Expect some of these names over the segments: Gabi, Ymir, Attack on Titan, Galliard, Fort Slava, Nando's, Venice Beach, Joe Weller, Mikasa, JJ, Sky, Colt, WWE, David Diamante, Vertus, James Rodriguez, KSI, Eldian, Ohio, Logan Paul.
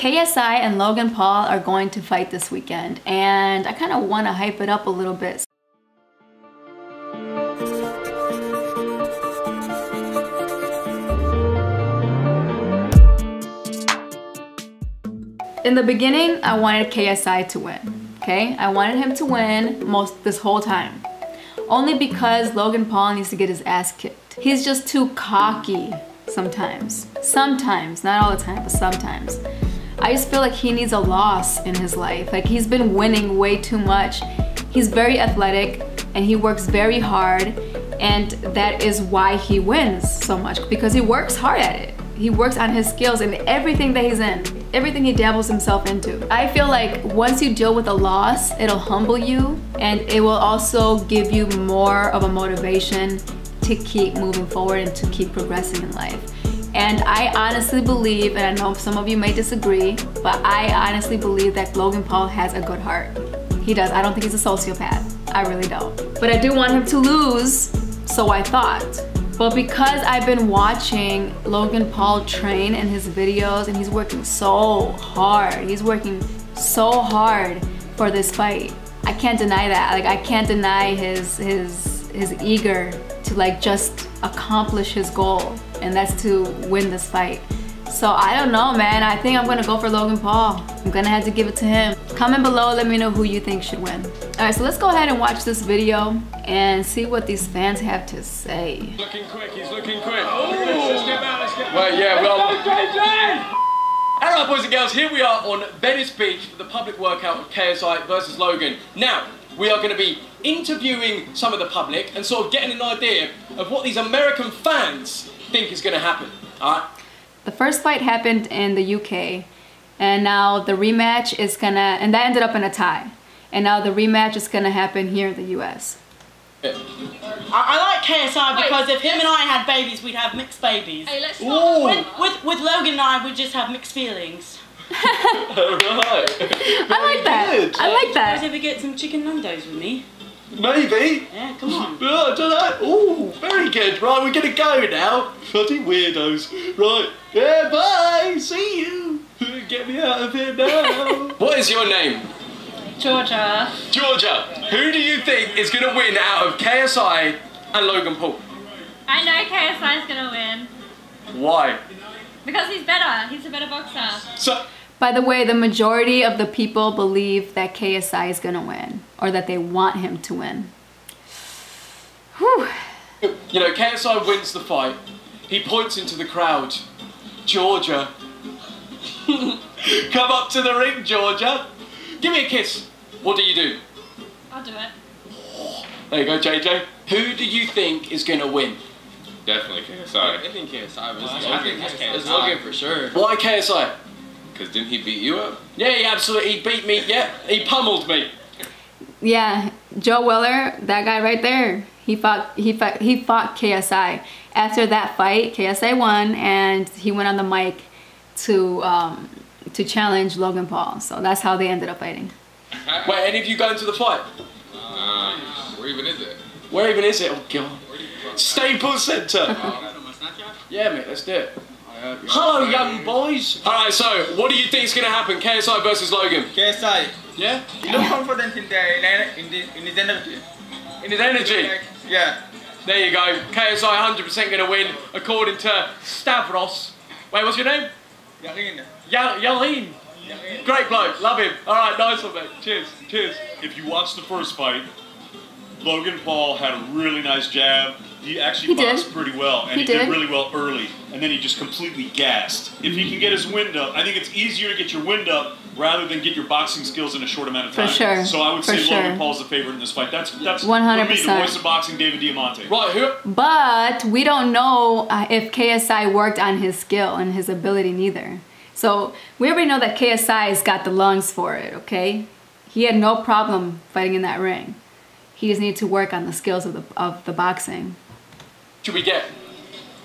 KSI and Logan Paul are going to fight this weekend, and I kind of want to hype it up a little bit. In the beginning, I wanted KSI to win, okay? I wanted him to win this whole time. Only because Logan Paul needs to get his ass kicked. He's just too cocky sometimes. Sometimes, not all the time, but sometimes. I just feel like he needs a loss in his life. Like, he's been winning way too much. He's very athletic and he works very hard, and that is why he wins so much, because he works hard at it. He works on his skills and everything that he's in, everything he dabbles himself into. I feel like once you deal with a loss, it'll humble you, and it will also give you more of a motivation to keep moving forward and to keep progressing in life. And I honestly believe, and I know some of you may disagree, but I honestly believe that Logan Paul has a good heart. He does. I don't think he's a sociopath. I really don't. But I do want him to lose, so I thought. But because I've been watching Logan Paul train in his videos, and he's working so hard. He's working so hard for this fight. I can't deny that. Like, I can't deny his eager to like just accomplish his goal, and that's to win this fight. So I don't know, man. I think I'm gonna go for Logan Paul. I'm gonna have to give it to him. Comment below, let me know who you think should win. All right, so let's go ahead and watch this video and see what these fans have to say. Looking quick, he's looking quick. Let's get out, let's get out. Well, yeah, well. Alright, boys and girls, here we are on Venice Beach for the public workout of KSI versus Logan. Now, we are going to be interviewing some of the public and sort of getting an idea of what these American fans think is going to happen. Alright? The first fight happened in the UK, and now the rematch is gonna, and that ended up in a tie, and now the rematch is gonna happen here in the US. Yeah. I like KSI because if him and I had babies, we'd have mixed babies. Hey, let's not with Logan and I, we'd just have mixed feelings. Alright. I like that. Good. I like that. Did you ever get some chicken Nando's with me? Maybe. Yeah, come on. Yeah, I don't know. Oh, very good. Right, we're gonna go now. Bloody weirdos. Right. Yeah, bye. See you. Get me out of here now. What is your name? Georgia. Georgia. Who do you think is gonna win out of KSI and Logan Paul? I know KSI's gonna win. Why? Because he's better. He's a better boxer. So. By the way, the majority of the people believe that KSI is gonna win, or that they want him to win. Whew. You know, KSI wins the fight. He points into the crowd. Georgia. Come up to the ring, Georgia. Give me a kiss. What do you do? I'll do it. Oh, there you go, JJ. Who do you think is gonna win? Definitely KSI. I think KSI was Logan. I think it's Logan for sure. Why KSI? Because didn't he beat you up? Yeah, he absolutely beat me. Yeah, he pummeled me. Yeah, Joe Weller, that guy right there, he fought KSI. After that fight, KSI won, and he went on the mic to challenge Logan Paul. So that's how they ended up fighting. Wait, any of you going to the fight? Where even is it? Where even is it? Oh God. Staples Center. Yeah, mate, let's do it. Hello, young boys. Alright, so what do you think is going to happen? KSI versus Logan. KSI. Yeah? You look confident in his energy. In his energy? Yeah. There you go. KSI 100% going to win, according to Stavros. Wait, what's your name? Yaline. Yaline. Great bloke. Love him. Alright, nice one, mate. Cheers. Cheers. If you watched the first fight, Logan Paul had a really nice jab. He actually boxed pretty well, and he did really well early, and then he just completely gassed. If he can get his wind up, I think it's easier to get your wind up rather than get your boxing skills in a short amount of time. For sure. So I would say Logan Paul's the favorite in this fight. That's 100%. For me, the voice of boxing, David Diamante. Right here. But we don't know if KSI worked on his skill and his ability neither. So we already know that KSI's got the lungs for it, okay? He had no problem fighting in that ring. He just needed to work on the skills of the boxing. Should we get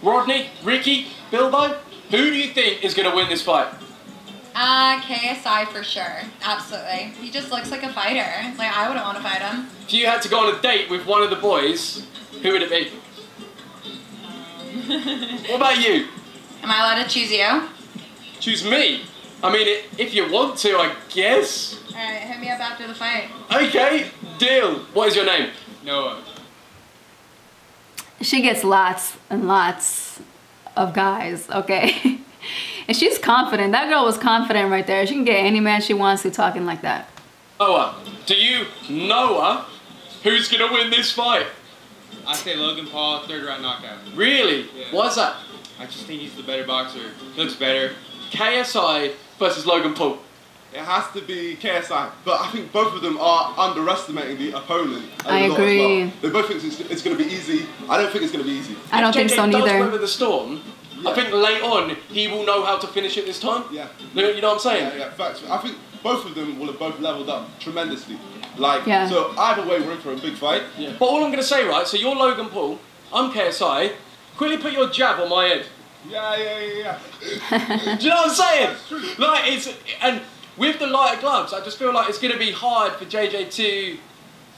Rodney, Ricky, Bilbo? Who do you think is going to win this fight? KSI for sure. Absolutely. He just looks like a fighter. Like, I wouldn't want to fight him. If you had to go on a date with one of the boys, who would it be? What about you? Am I allowed to choose you? Choose me? I mean, if you want to, I guess. Alright, hit me up after the fight. Okay, deal. What is your name? Noah. She gets lots and lots of guys, okay? And she's confident. That girl was confident right there. She can get any man she wants to talking like that. Noah, do you know who's going to win this fight? I say Logan Paul, third-round knockout. Really? Yeah. Why's that? I just think he's the better boxer. Looks better. KSI versus Logan Paul. It has to be KSI, but I think both of them are underestimating the opponent. I agree. Well. They both think it's going to be easy. I don't think it's going to be easy. I don't think so neither. Remember the storm. Yeah. I think late on he will know how to finish it this time. Yeah. You know what I'm saying? Yeah, facts. I think both of them will have both leveled up tremendously. Like, yeah. So either way, we're in for a big fight. Yeah. But all I'm going to say, right? So you're Logan Paul. I'm KSI. Quickly put your jab on my head. Yeah. Do you know what I'm saying? That's true. Like with the lighter gloves, I just feel like it's going to be hard for JJ to,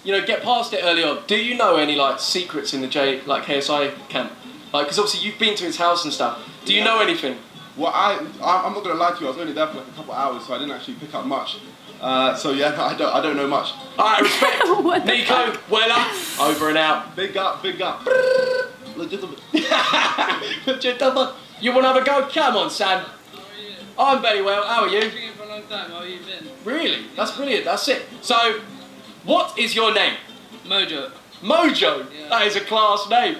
you know, get past it early on. Do you know any like secrets in the KSI camp? Like, because obviously you've been to his house and stuff. Do you know anything? Well, I'm not going to lie to you. I was only there for like a couple of hours, so I didn't actually pick up much. So yeah, I don't know much. All right, respect. Nico, Weller, over and out. Big up. Legitimate. Legitimate. You want to have a go? Come on, Sam. I'm very well. How are you? Time. How you been? Really? That's brilliant. That's it. So, what is your name? Mojo. Mojo? Yeah. That is a class name.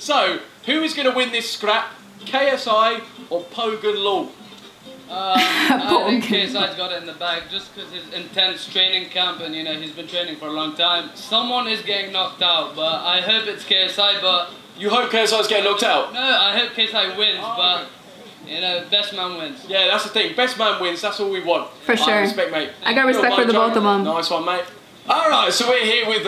So, who is going to win this scrap? KSI or Pogan Law? I think KSI's got it in the bag just because his intense training camp and, you know, he's been training for a long time. Someone is getting knocked out, but I hope it's KSI, but... You hope KSI's getting knocked out? No, I hope KSI wins, but... You know, best man wins. Yeah, that's the thing. Best man wins. That's all we want. For sure. Respect, mate. I got respect for the both of them. Nice one, mate. All right, so we're here with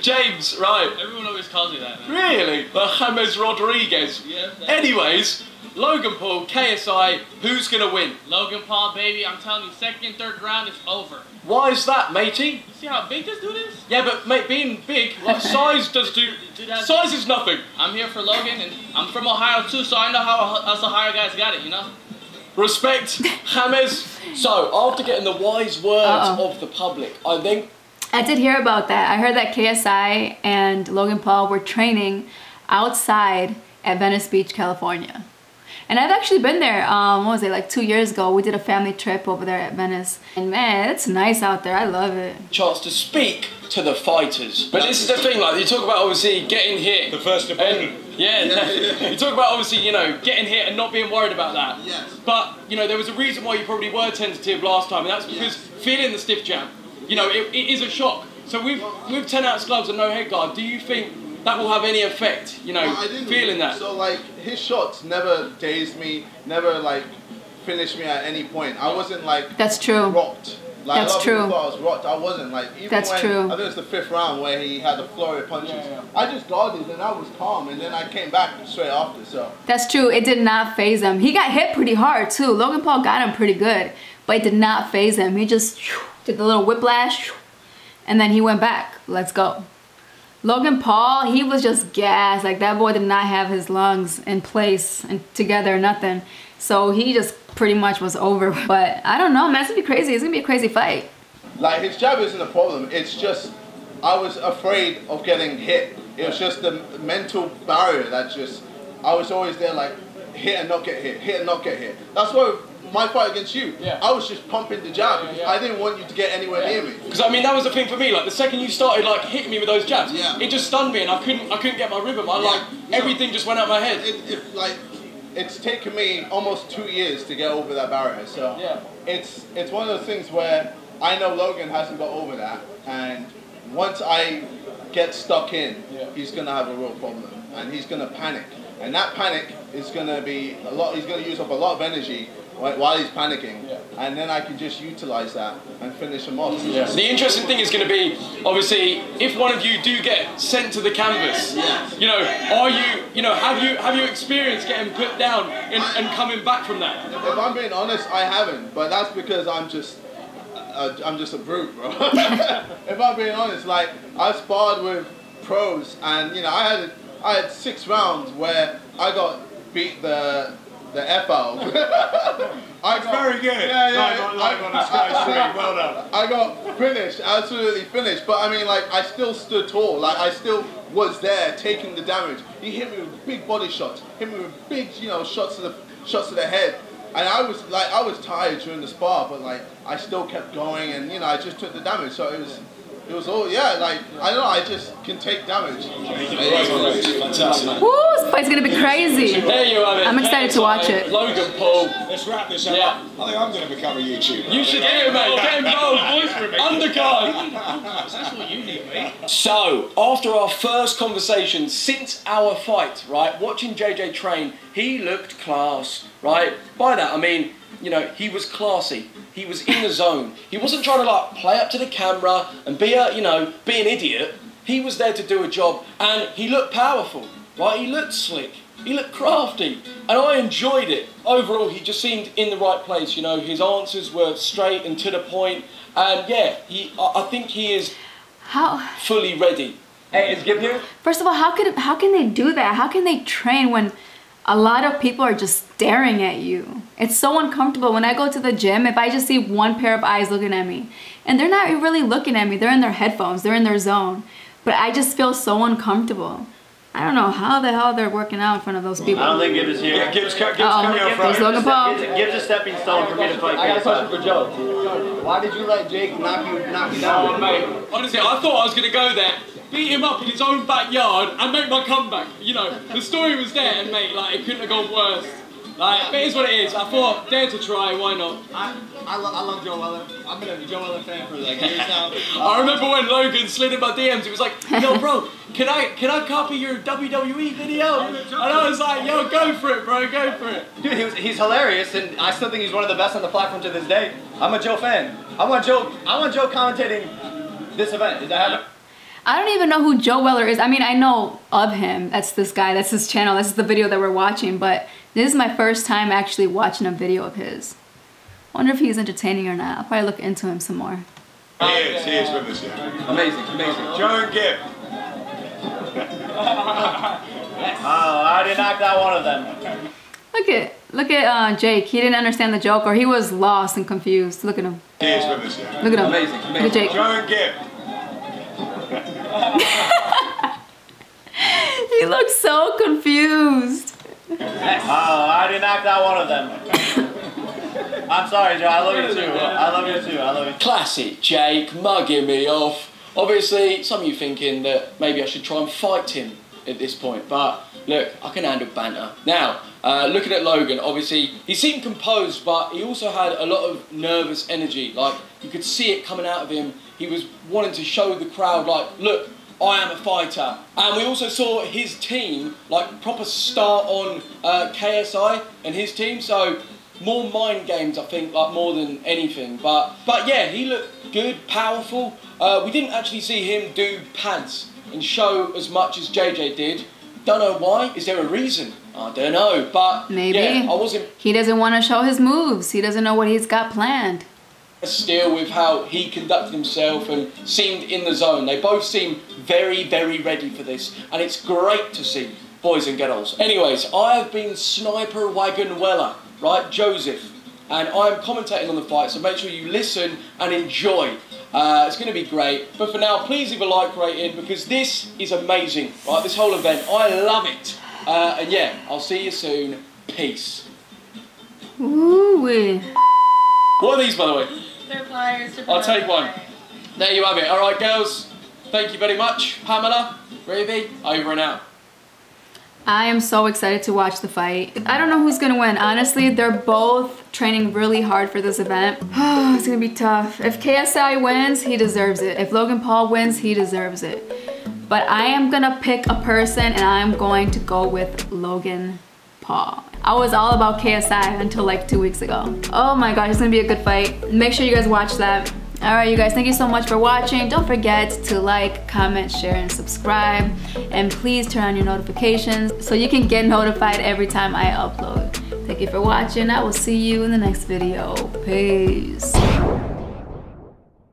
James, right? Everyone always calls me that, man. Really? James Rodriguez. Yeah. Anyways, Logan Paul, KSI, who's gonna win? Logan Paul, baby. I'm telling you, second, third round is over. Why is that, matey? See how big this dude is? Yeah, but mate, being big, like size does do. Size is nothing. I'm here for Logan, and I'm from Ohio too, so I know how us Ohio guys got it, you know. Respect, James. So after getting the wise words of the public, I think I did hear about that. I heard that KSI and Logan Paul were training outside at Venice Beach, California. And I've actually been there, what was it, like 2 years ago. We did a family trip over there at Venice. And man, it's nice out there, I love it. Chance to speak to the fighters. But this is the thing, like, you talk about obviously getting hit. The first opponent. You talk about obviously, you know, getting hit and not being worried about that. Yes. But, you know, there was a reason why you probably were tentative last time, and that's because feeling the stiff jab, you know, it is a shock. So with 10-ounce gloves and no head guard, do you think that will have any effect, you know, feeling that? So, like, his shots never dazed me, never, like, finished me at any point. I wasn't, like, that's true. Rocked. Like, that's true. I was rocked. I wasn't, like, even that's when, true. I think it was the 5th round where he had a flurry of punches. Yeah. I just guarded and I was calm, and then I came back straight after, so. That's true. It did not faze him. He got hit pretty hard, too. Logan Paul got him pretty good, but it did not faze him. He just did the little whiplash, and then he went back. Let's go. Logan Paul, he was just gassed. Like, that boy did not have his lungs in place and together, nothing. So he just pretty much was over. But I don't know, man, it's gonna be crazy. It's gonna be a crazy fight. Like, his jab isn't a problem. It's just, I was afraid of getting hit. It was just the mental barrier that just, I was always there like, hit and not get hit, hit and not get hit. That's why my fight against you, I was just pumping the jab because I didn't want you to get anywhere near me. Because I mean, that was the thing for me. Like, the second you started like hitting me with those jabs, it just stunned me, and I couldn't get my rhythm. Everything just went out of my head. It's taken me almost 2 years to get over that barrier. So it's one of those things where I know Logan hasn't got over that, and once I get stuck in, he's gonna have a real problem, and he's gonna panic, and that panic is gonna be a lot. He's gonna use up a lot of energy while he's panicking, and then I can just utilize that and finish him off. The interesting thing is going to be, obviously, if one of you do get sent to the canvas, you know, have you experienced getting put down and coming back from that? If I'm being honest, I haven't, but that's because I'm just a brute, bro. If I'm being honest, like, I sparred with pros, and you know, I had 6 rounds where I got beat the The F-O. Very good. Yeah, yeah. Live on a Sky stream. Well done. I got finished, absolutely finished. But I mean, like, I still stood tall. Like, I still was there taking the damage. He hit me with big body shots. Hit me with big, you know, shots to the head. And I was like, I was tired during the spar, but like, I still kept going, and you know, I just took the damage. So it was. It was all, yeah, like, I don't know, I just can take damage. Woo, this fight's going to be crazy. There you are. I'm excited to watch it. Logan Paul. Let's wrap this up. Yeah. I think I'm going to become a YouTuber. You should do it, mate. Get involved. Undercard. That's what you need, mate. So, after our first conversation since our fight, right, watching JJ train, he looked class, right? By that, I mean, you know, he was classy. He was in the zone. He wasn't trying to like play up to the camera and be a, you know, be an idiot. He was there to do a job, and he looked powerful, right? He looked slick. He looked crafty, and I enjoyed it. Overall, he just seemed in the right place. You know, his answers were straight and to the point, and yeah, I think he is fully ready. First of all, how can they do that? How can they train when a lot of people are just staring at you? It's so uncomfortable. When I go to the gym, if I just see one pair of eyes looking at me, and they're not really looking at me, they're in their headphones, they're in their zone, but I just feel so uncomfortable. I don't know how the hell they're working out in front of those people. I don't think Gibbs is here. Yeah, Gibbs is a stepping stone for me to fight. I got a question for Joe. Why did you let Jake knock you down? Oh, mate. Honestly, I thought I was going to go there, beat him up in his own backyard, and make my comeback. You know, the story was there, and mate, like, it couldn't have gone worse. Like, but it is what it is. I thought, dare to try, why not? I love Joe Weller. I've been a Joe Weller fan for like years now. I remember when Logan slid in my DMs, he was like, yo bro, can I copy your WWE video? And I was like, yo, go for it bro, go for it. Dude, he's hilarious, and I still think he's one of the best on the platform to this day. I'm a Joe fan. I want Joe commentating this event. Is that happening? I don't even know who Joe Weller is. I mean, I know of him. That's this guy, that's his channel, that's the video that we're watching, but this is my first time actually watching a video of his. I wonder if he's entertaining or not. I'll probably look into him some more. He is with us, yeah. Amazing, amazing. Joe and Gibb. Yes. Oh, I already knocked out one of them. Look at Jake. He didn't understand the joke, or he was lost and confused. Look at him. He is with us, yeah. Look at him. Amazing, amazing. Look at Jake. Joe and Gibb. He looks so confused. Yes. Oh, I already knocked out one of them. I'm sorry, Joe. I love you too. I love you too. I love you too. Classic Jake mugging me off. Obviously, some of you thinking that maybe I should try and fight him at this point, but look, I can handle banter. Now, looking at Logan, obviously, he seemed composed, but he also had a lot of nervous energy. Like, you could see it coming out of him. He was wanting to show the crowd, like, look, I am a fighter. And we also saw his team, like, proper start on KSI and his team, so more mind games, I think, like, more than anything. But yeah, he looked good, powerful. We didn't actually see him do pads and show as much as JJ did. Don't know why. Is there a reason? I don't know, but maybe. Yeah, I wasn't... He doesn't want to show his moves. He doesn't know what he's got planned. Still with how he conducted himself and seemed in the zone. They both seem very, very ready for this, and it's great to see, boys and girls. Anyways, I have been Sniper Wagon Weller, right, Joseph, and I'm commentating on the fight, so make sure you listen and enjoy. It's going to be great, but for now, please leave a like rating because this is amazing, right, this whole event. I love it, and yeah, I'll see you soon. Peace. Ooh. What are these, by the way? They're pliers. I'll take one. There you have it. All right, girls. Thank you very much. Pamela, Ruby, over and out. I am so excited to watch the fight. I don't know who's going to win. Honestly, they're both training really hard for this event. Oh, it's going to be tough. If KSI wins, he deserves it. If Logan Paul wins, he deserves it. But I am going to pick a person, and I'm going to go with Logan Paul. I was all about KSI until like 2 weeks ago. Oh my gosh, it's gonna be a good fight. Make sure you guys watch that. All right, you guys, thank you so much for watching. Don't forget to like, comment, share, and subscribe. And please turn on your notifications so you can get notified every time I upload. Thank you for watching. I will see you in the next video. Peace.